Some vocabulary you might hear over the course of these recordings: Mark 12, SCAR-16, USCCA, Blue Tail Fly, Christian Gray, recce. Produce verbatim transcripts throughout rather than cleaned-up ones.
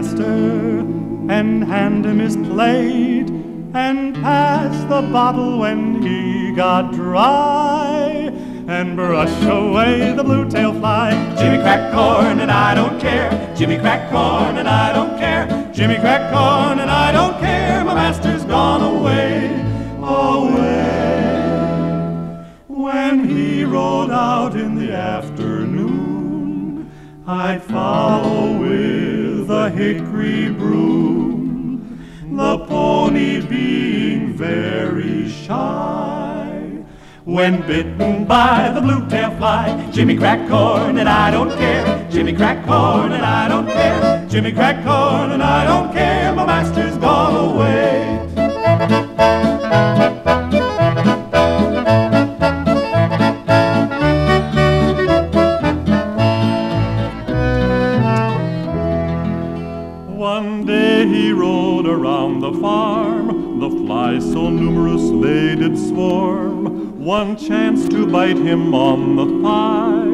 master, and hand him his plate, and pass the bottle when he got dry, and brush away the blue tail fly. Jimmy crack corn and I don't care, Jimmy crack corn and I don't care, Jimmy crack corn and I don't care, my master's gone away, away. When he rode out in the afternoon, I'd follow with a hickory broom, the pony being very shy, when bitten by the blue tail fly. Jimmy crack corn and I don't care, Jimmy crack corn and I don't care, Jimmy crack corn and I don't care, my master's gone away. One day he rode around the farm, the flies so numerous they did swarm. One chance to bite him on the thigh,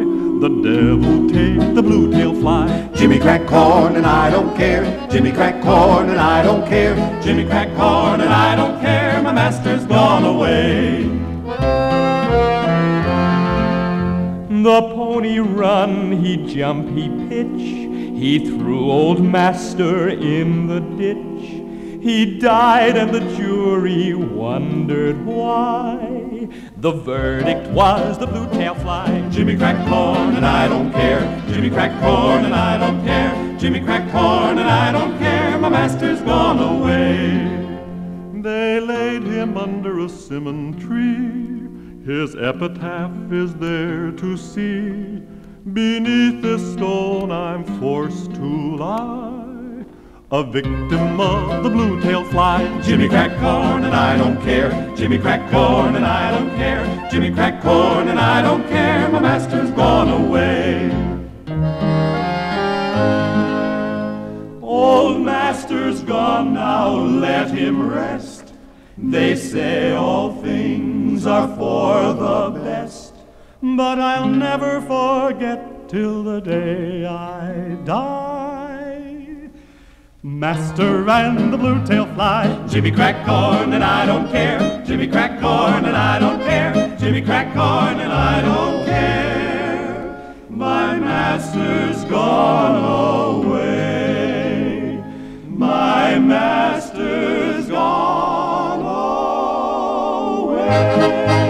the devil take the blue tail fly. Jimmy crack corn and I don't care, Jimmy crack corn and I don't care, Jimmy crack corn and I don't care, my master's gone away. The pony run, he jump, he pitch, he threw old master in the ditch. He died and the jury wondered why. The verdict was the blue tail fly. Jimmy crack corn and I don't care, Jimmy crack corn and I don't care, Jimmy crack corn and I don't care, my master's gone away. They laid him under a cinnamon tree, his epitaph is there to see. Beneath this stone I'm forced to lie, a victim of the blue tail fly. Jimmy crack corn and I don't care, Jimmy crack corn and I don't care, Jimmy crack corn and I don't care, my master's gone away. Old master's gone now, let him rest, they say all things are for the best, but I'll never forget till the day I die, master and the blue tail fly. Jimmy crack corn and I don't care, Jimmy crack corn and I don't care, Jimmy crack corn and I don't care, my master's gone away, my master's gone away.